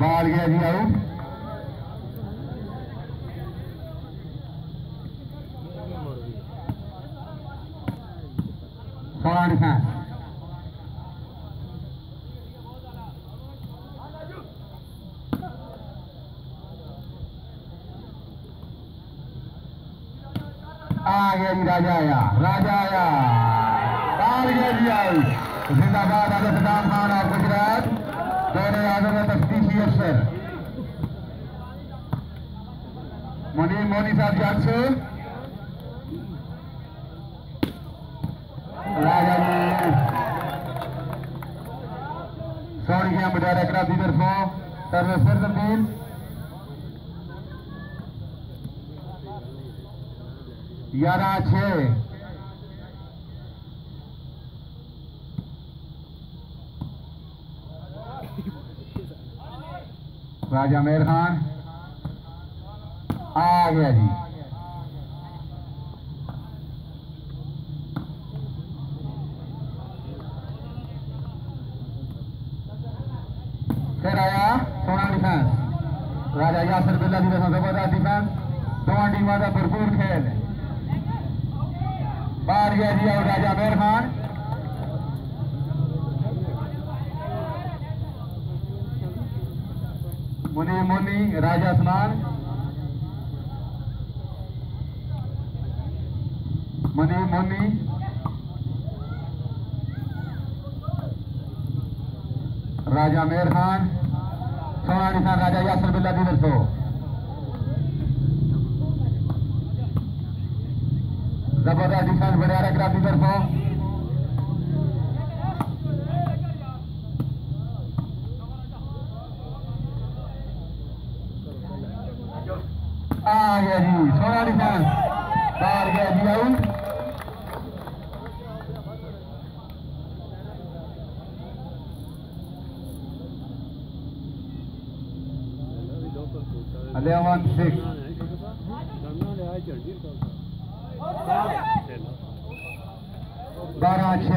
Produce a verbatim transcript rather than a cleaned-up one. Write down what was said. बाल गया जी आउट। सोलह खान आ गया जी, राजा आया, राजा आया, बाल गया जी आउट। जिंदाबाद आदर सदाम खान और गुजरात दोनों आदम तफ्तीशी अफसर मोनी मोनी साहब जान से राजा जी सौरिया बजाय क्रांति तरफों सर्वेश्वर तब्दील ग्यारह छह राजा मेहर खान आ गया जी। फिर आया सोना डिफेंस राजा यासिर बिन अब्दुल्लाह बिन फरोज डिफेंस दोनों टीमों का भरपूर खेल। बाहर गया जी और राजा मेहर खान मुनी मुनी राजा असमान मुनी मुनी राजा मेहर खान सोना निशान राजा यासिर बिन अब्दुल्लाह बिन फरोज जबरदस्त डिफेंस बड़े आरिफ की तरफों आ गया जी। सोना डिफेंस बाहर गया जी आउट। अलेवन सिक्स बारह छह